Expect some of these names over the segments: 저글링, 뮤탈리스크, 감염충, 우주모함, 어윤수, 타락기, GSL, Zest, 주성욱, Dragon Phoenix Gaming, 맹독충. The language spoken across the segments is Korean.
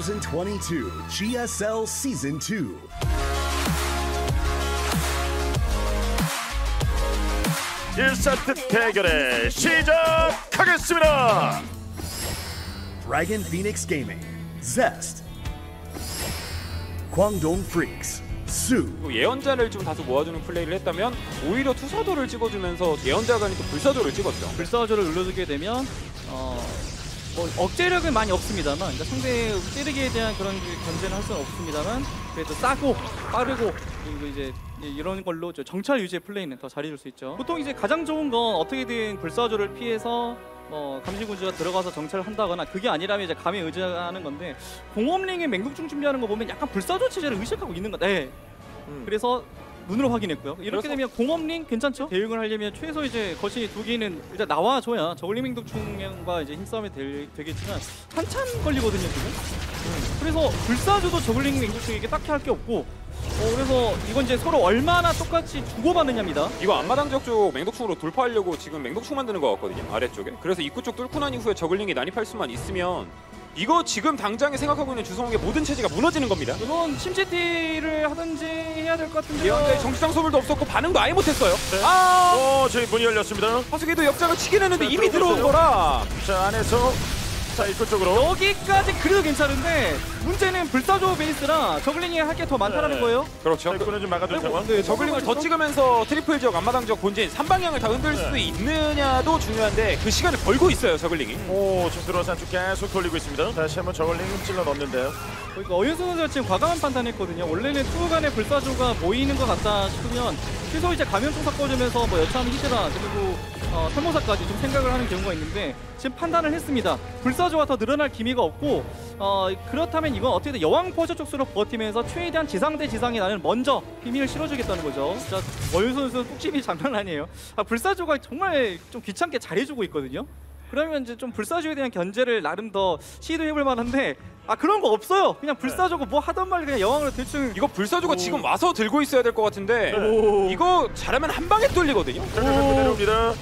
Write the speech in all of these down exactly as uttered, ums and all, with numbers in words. twenty twenty-two G S L Season two. 일 세트 대결에 시작하겠습니다. Dragon Phoenix Gaming, Zest, 광동 Freaks, Sue. 예언자를 좀 다소 모아주는 플레이를 했다면 오히려 투사도를 찍어주면서 예언자간이 또 불사조를 찍었죠. 불사조를 눌러주게 되면 어... 뭐 억제력은 많이 없습니다만, 그러니까 상대의 찌르기에 대한 그런 견제는 할 수는 없습니다만, 그래도 싸고 빠르고 그리고 이제 이런 걸로 정찰 유지의 플레이는 더 잘해줄 수 있죠. 보통 이제 가장 좋은 건 어떻게든 불사조를 피해서 어, 감시군주가 들어가서 정찰을 한다거나, 그게 아니라면 이제 감에 의지하는 건데, 공업링의 맹금충 준비하는 거 보면 약간 불사조 체제를 의식하고 있는 것 같아요. 네. 음. 그래서 눈으로 확인했고요. 이렇게 되면 공업링 괜찮죠? 대응을 하려면 최소 이제 거신이 두 개는 일단 나와줘야 저울링 맹독충과 이제 힘싸움이 될, 되겠지만 한참 걸리거든요 지금. 음. 그래서 불사조도 저울링 맹독충에게 딱히 할 게 없고, 어, 그래서 이건 이제 서로 얼마나 똑같이 주고받느냐입니다. 이거 앞마당 지역 쪽 맹독충으로 돌파하려고 지금 맹독충 만드는 것 같거든요, 아래쪽에. 그래서 입구 쪽 뚫고 난 이후에 저울링이 난입할 수만 있으면 이거 지금 당장에 생각하고 있는 주성욱의 모든 체제가 무너지는 겁니다. 이건 침체티를 하든지 해야 될 것 같은데요. 예언자의 정치상 소물도 없었고 반응도 아예 못했어요. 네. 아, 오, 저희 문이 열렸습니다. 하수기도 역장을 치긴 했는데 자, 이미 들어온 거라. 자, 안에서 자 입구 쪽으로. 여기까지 그래도 괜찮은데 문제는 불사조 베이스라 저글링이 할 게 더 많다라는 네. 거예요. 그렇죠. 입구는 좀 막아줄 상황. 네, 저글링을 더 찍으면서 트리플 지역, 앞마당 지역, 본진 삼방향을 다 흔들 네. 수 있느냐도 중요한데 그 시간을 벌고 있어요 저글링이. 오, 지금 들어와서 한쪽 계속 돌리고 있습니다. 다시 한번 저글링 찔러 넣는데요. 그러니까 어윤수 선수가 지금 과감한 판단했거든요. 원래는 투간의 불사조가 모이는 것 같다 싶으면 최소 이제 감염총 섞어주면서 뭐 여차한 히드라 그리고 어, 탈모사까지 좀 생각을 하는 경우가 있는데 지금 판단을 했습니다. 불사조가 더 늘어날 기미가 없고, 어, 그렇다면 이건 어떻게든 여왕 포저 쪽수로 버티면서 최대한 지상 대 지상에 나는 먼저 힘을 실어주겠다는 거죠. 진짜 어윤수 선수 뚝집이 장난 아니에요. 아, 불사조가 정말 좀 귀찮게 잘해주고 있거든요. 그러면 이제 좀 불사조에 대한 견제를 나름 더 시도해볼 만한데, 아 그런 거 없어요. 그냥 불사조고 뭐 하던 말 그냥 여왕으로 대충. 이거 불사조가 오. 지금 와서 들고 있어야 될 것 같은데 네. 이거 잘하면 한 방에 뚫리거든요. 내려옵니다.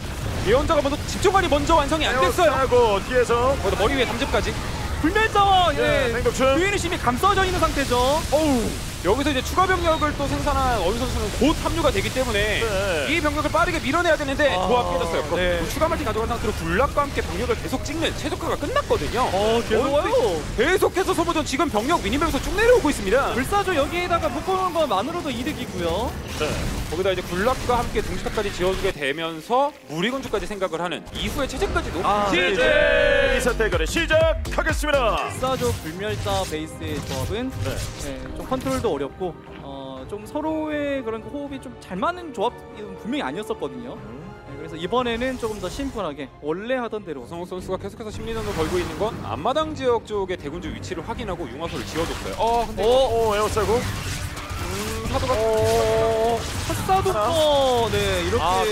예언자가 먼저 집중관이 먼저 완성이 안 됐어요. 하고 뒤에서 머리 위에 담즙까지. 불멸자와 예, 유엔의 심이 감싸져 있는 상태죠. 어우, 여기서 이제 추가 병력을 또 생산한 어윤 선수는 곧 합류가 되기 때문에 네. 이 병력을 빠르게 밀어내야 되는데 조합 아, 깨졌어요. 네. 추가 멀티 가져간 상태로 군락과 함께 병력을 계속 찍는 최적화가 끝났거든요. 어, 계속 계속해서 소모전 지금 병력 미니맵에서 쭉 내려오고 있습니다. 불사조 여기에다가 묶어놓은 것만으로도 이득이고요. 네. 거기다 이제 군락과 함께 둥지탑까지 지어주게 되면서 무리군주까지 생각을 하는 이후의 체제까지도 아, 시제! 이 사태거래 시작하겠습니다. 불사조 불멸자 베이스의 조합은 네. 네, 좀 컨트롤도 어렵고 어 좀 서로의 그런 호흡이 좀 잘 맞는 조합은 분명히 아니었었거든요. 음. 네, 그래서 이번에는 조금 더 심플하게 원래 하던 대로. 주성욱 선수가 계속해서 심리전을 걸고 있는 건 앞마당 지역 쪽의 대군주 위치를 확인하고 융화소를 지어줬어요. 어, 근데 어, 에어싸고 음, 사도가 어, 핫사도가 네 이렇게 아,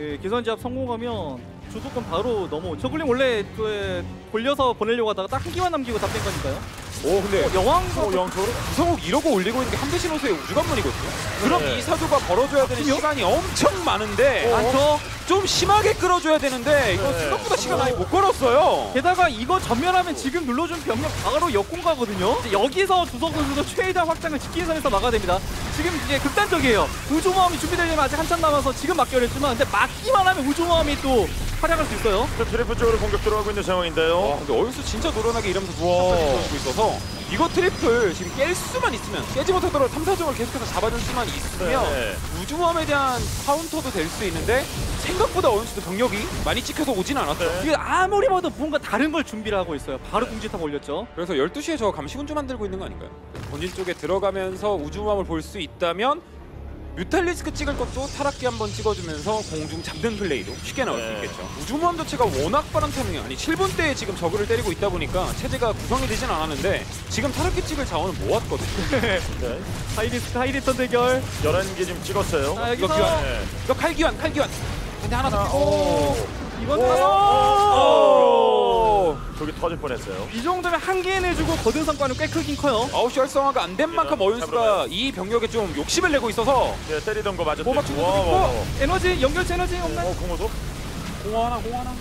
예, 계산지압 성공하면. 주도권 바로 넘어온. 저글링 원래 그 돌려서 보내려고 하다가 딱 한 기만 남기고 다 뺀 거니까요. 오 근데 어, 영왕과 어, 주성욱 이러고 올리고 있는 게 함대신호수의 우주관문이거든요. 네. 그럼 이 사조가 벌어줘야 되는 아, 시간이 엄청 많은데 어. 좀 심하게 끌어줘야 되는데 이거 네. 생각보다 시간 아예 못 걸었어요. 게다가 이거 전멸하면 지금 눌러준 병력 바로 역공 가거든요. 이제 여기서 주성욱 선수도 최대한 확장을 지키는 선에서 막아야 됩니다. 지금 이게 극단적이에요. 우주모함이 준비되려면 아직 한참 남아서 지금 막기 어렵지만, 근데 막기만 하면 우주모함이 또 활약할 수 있어요. 트리플 쪽으로 공격 들어가고 있는 상황인데요. 와, 근데 어윤수 진짜 노련하게 이러면서 보여주고 있어서 이거 트리플 지금 깰 수만 있으면, 깨지 못하도록 삼 사점을 계속해서 잡아줄 수만 있으면 네. 우주모함에 대한 카운터도 될 수 있는데 생각보다 어윤수도 병력이 많이 찍혀서 오진 않았어요. 이게 네. 아무리 봐도 뭔가 다른 걸 준비를 하고 있어요. 바로 네. 공지탑 올렸죠. 그래서 열두 시에 저 감시군주 만들고 있는 거 아닌가요? 본진 쪽에 들어가면서 우주모함을 볼 수 있다면 뮤탈리스크 찍을 것도 타락기 한번 찍어주면서 공중 잡는 플레이도 쉽게 나올 네. 수 있겠죠. 우주모함 자체가 워낙 빠른 타이밍, 아니 칠 분대에 지금 저그를 때리고 있다 보니까 체제가 구성이 되진 않았는데 지금 타락기 찍을 자원을 모았거든요. 네. 하이리스크 하이리턴 대결 열한 개 지금 찍었어요. 아, 이거 귀환, 네. 이거 칼귀환, 칼귀환. 근데 하나 더. 이번 타락. 저기 터질 뻔했어요. 이 정도면 한 개 내주고 거둔 성과는 꽤 크긴 커요. 아홉시 활성화가 안 된 만큼 어윤수가 이 병력에 좀 욕심을 내고 있어서 네, 때리던 거 맞았죠. 모박 중도 있고 에너지, 연결체 에너지 없나요? 어, 공호도? 공호 하나, 공호 하나.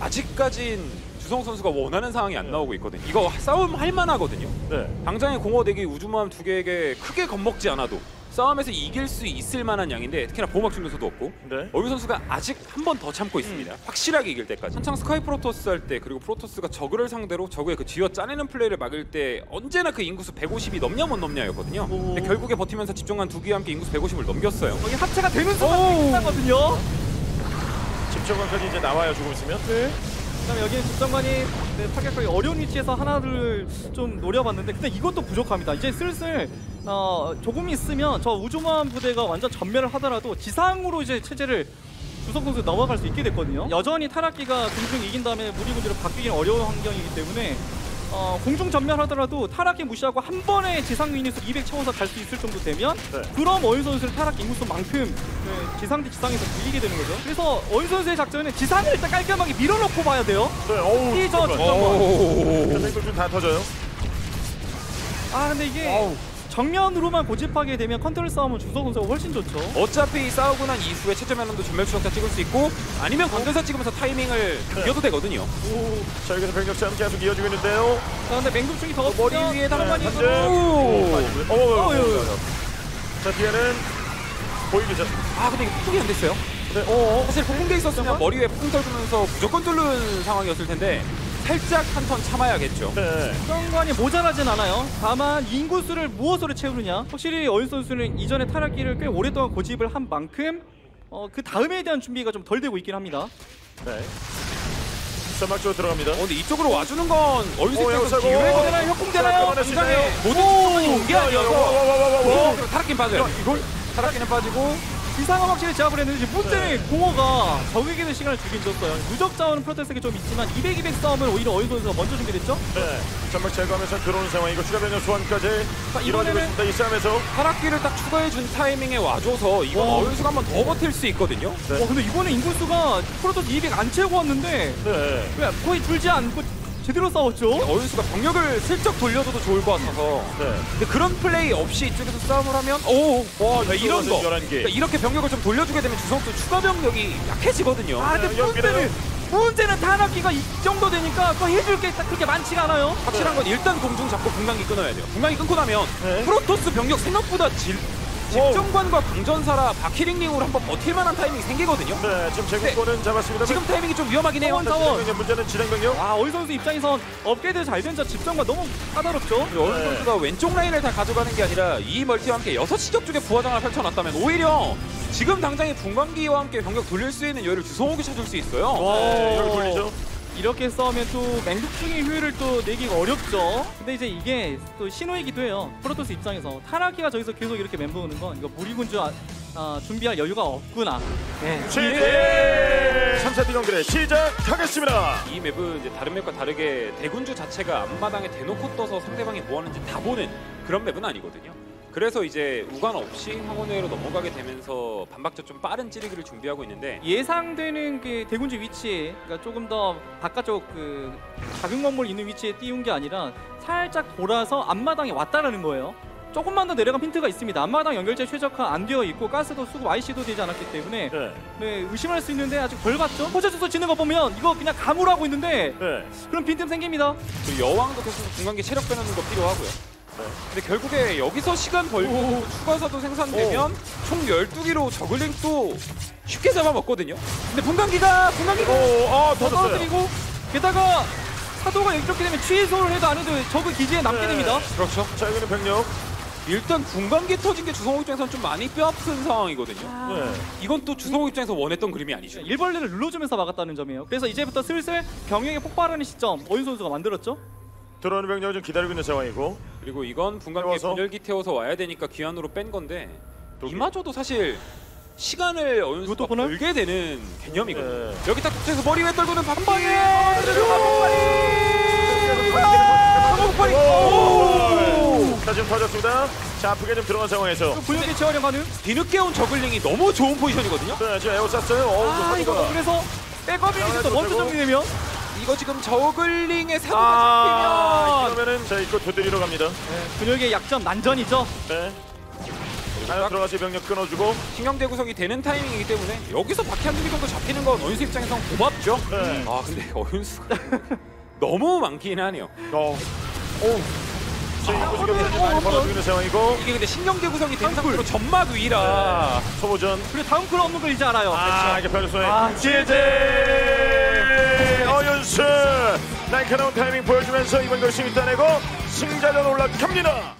아직까진 주성 선수가 원하는 상황이 안 나오고 있거든요. 이거 싸움 할 만하거든요. 네. 당장에 공허 대기 우주모함 두 개에게 크게 겁먹지 않아도 싸움에서 이길 수 있을 만한 양인데 특히나 보호막 중도수도 없고 네. 어윤 선수가 아직 한 번 더 참고 있습니다. 음. 확실하게 이길 때까지. 한창 스카이 프로토스 할 때 그리고 프로토스가 저그를 상대로 저그의 그 쥐어 짜내는 플레이를 막을 때 언제나 그 인구수 백오십이 넘냐 못 넘냐였거든요. 근데 결국에 버티면서 집중한 두 기와 함께 인구수 백오십을 넘겼어요. 이게 합체가 되는 순간 끝나거든요. 집중관까지 이제 나와요. 조금 있으면. 네. 그다음에 여기는 집정관이 네, 타격하기 어려운 위치에서 하나를 좀 노려봤는데 근데 이것도 부족합니다. 이제 슬슬 어, 조금 있으면 저 우주모함 부대가 완전 전멸을 하더라도 지상으로 이제 체제를 주성 선수 넘어갈 수 있게 됐거든요. 여전히 타락기가 공중 이긴 다음에 무리군대로 바뀌기는 어려운 환경이기 때문에 어, 공중 전멸하더라도 타락기 무시하고 한 번에 지상 유닛수 이백 채워서 갈 수 있을 정도 되면 네. 그럼 어윤 선수를 타락기 인구수만큼 네, 지상 대 지상에서 밀리게 되는 거죠. 그래서 어윤 선수의 작전은 지상을 일단 깔끔하게 밀어놓고 봐야 돼요. 네, 이 저 집정관 생물줄 다 터져요. 아 근데 이게 어우. 정면으로만 고집하게 되면 컨트롤 싸움은 주성 선수가 훨씬 좋죠. 어차피 싸우고 난 이후에 체제 면허도 전멸 추적자 찍을 수 있고 아니면 광전사 찍으면서 타이밍을 이겨도 네. 되거든요. 오, 자 여기서 병력 싸움 계속 이어지고 있는데요. 자 근데 맹금충이 더 어, 머리 위에 다른만이 있어. 자 뒤에는 보이기죠. 아 근데 이게 폭이 안 됐어요. 네, 어, 사실 폭은 게 있었으면 머리 위에 폭 떨면서 무조건 뚫는 상황이었을 텐데. 살짝 한 턴 참아야겠죠. 네. 정관이 모자라진 않아요. 다만 인구수를 무엇으로 채우느냐. 확실히 어윤 선수는 이전에 타락기를 꽤 오랫동안 고집을 한 만큼 어, 그 다음에 대한 준비가 좀 덜 되고 있긴 합니다. 네. 점막쪽으로 들어갑니다. 어, 근데 이쪽으로 와주는 건 어윤 선수가 기회가 되나요? 협공 되나요? 굉장히 모든 수준이 온 게 아니어서 타락기는 빠져요. 이걸 타락기는 빠지고. 이상은 확실히 제압을 했는데 문제는 네. 공허가 적에게는 시간을 주긴 줬어요. 누적 자원은 프로토스에게 좀 있지만 이백, 이백 싸움을 오히려 어윤 선수가 먼저 준비됐죠? 네. 점막 제거하면서 들어오는 상황이고 추가 변형 소환까지 이루어지고 있습니다. 이 싸움에서 타락기를 딱 추가해준 타이밍에 와줘서 이건 어윤 선수가 한 번 더 버틸 수 있거든요? 네. 와 근데 이번에 인구수가 프로토스 이백 안 채우고 왔는데 네. 왜 거의 줄지 않고 제대로 싸웠죠? 어윤 선수가 병력을 슬쩍 돌려줘도 좋을 것 같아서 네. 근데 그런 플레이 없이 이쪽에서 싸움을 하면 오! 와 네, 이런 거! 그러니까 이렇게 병력을 좀 돌려주게 되면 주성 선수 추가 병력이 약해지거든요. 아 근데 문제는, 문제는 타락기가 이 정도 되니까 또 해줄 게 딱 그렇게 많지가 않아요. 확실한 건 일단 공중 잡고 분광기 끊어야 돼요. 분광기 끊고 나면 네. 프로토스 병력 생각보다 질... 집정관과 강전사라 바퀴링링으로 한번 버틸만한 타이밍이 생기거든요. 네, 지금 제국권은 잡았습니다. 지금 타이밍이 좀 위험하긴 해요. 어, 문제는 진행병력. 아, 어윤 선수 입장에선 업계들 잘 된자 집정관 너무 까다롭죠. 네. 어윤 선수가 왼쪽 라인을 다 가져가는 게 아니라 이 멀티와 함께 여섯 시적 쪽에 부하장을 펼쳐놨다면 오히려 지금 당장의 분광기와 함께 병력 돌릴 수 있는 여유를 주성욱이 찾을 수 있어요. 네, 여기 돌리죠. 이렇게 싸우면 또 맹독충의 효율을 또 내기가 어렵죠. 근데 이제 이게 또 신호이기도 해요. 프로토스 입장에서 타라키가 저기서 계속 이렇게 멘붕오는 건 이거 무리군주 아, 아, 준비할 여유가 없구나. 네. 삼 차 경기를 시작하겠습니다. 이 맵은 이제 다른 맵과 다르게 대군주 자체가 앞마당에 대놓고 떠서 상대방이 뭐 하는지 다 보는 그런 맵은 아니거든요. 그래서 이제 우관 없이 황혼회로 넘어가게 되면서 반박자 좀 빠른 찌르기를 준비하고 있는데 예상되는 그 대군주 위치, 그러니까 조금 더 바깥쪽 그 작은 건물 있는 위치에 띄운 게 아니라 살짝 돌아서 앞마당에 왔다라는 거예요. 조금만 더 내려간 힌트가 있습니다. 앞마당 연결체 최적화 안 되어 있고 가스도 쓰고 와이씨도 되지 않았기 때문에 네. 네, 의심할 수 있는데 아직 덜 봤죠? 호재 주소 치는 거 보면 이거 그냥 감으로 하고 있는데 네. 그럼 빈틈 생깁니다. 여왕도 계속 중간기 체력 빼놓는 거 필요하고요. 근데 결국에 여기서 시간 벌고 추가사도 생산되면 오. 총 열두 기로 저글링도 쉽게 잡아먹거든요. 근데 분광기가 분광기가 아, 더 떨어뜨리고 게다가 사도가 이렇게 되면 취소를 해도 안 해도 적은 기지에 남게 네. 됩니다. 그렇죠. 자 여기는 병력 일단 군관계 터진 게 주성호 입장에서는 좀 많이 뼈아픈 상황이거든요. 아... 네. 이건 또 주성호 입장에서 원했던 그림이 아니죠. 일벌레를 눌러주면서 막았다는 점이에요. 그래서 이제부터 슬슬 병력이 폭발하는 시점 어윤 선수가 만들었죠. 들어오는 병력을 좀 기다리고 있는 상황이고 그리고 이건 분광기에 분열기 태워서 와야 되니까 귀환으로 뺀 건데 독일. 이마저도 사실 시간을 어느 정도 벌게 되는 개념이거든요. 네. 여기 딱 붙여서 머리 위에 떨고는 한 방에 한국발이 자 지금 터졌습니다. 자 아프게 좀 들어간 상황에서 분열기 채워려 가는 뒤늦게 온 저글링이 너무 좋은 포지션이거든요. 네 지금 에어 쐈어요. 아 이거 그래서 백업이 있어서 먼저 정리되면 이거 지금 저글링의 사고가 아 잡히면 그러면은 자 이거 두드리러 갑니다. 네. 근육의 약점 난전이죠. 네. 하나 들어가서 병력 끊어주고 신경대구성이 되는 타이밍이기 때문에 여기서 바퀴 한 두기 정도 잡히는 건 어윤수 입장에선 고맙죠. 네. 아 근데 어윤수가 너무 많긴 하네요. 어. 오. 벌어지는 상황이고 이게 근데 신경대 구성이 된 상태로 점막 위라 네. 초보전 그리고 다음 쿨 없는 거 이제 알아요. 아 이게 변수에 아, 지지 어윤수 날카로운 타이밍 보여주면서 이번 결승 따내고 승자전 올라갑니다.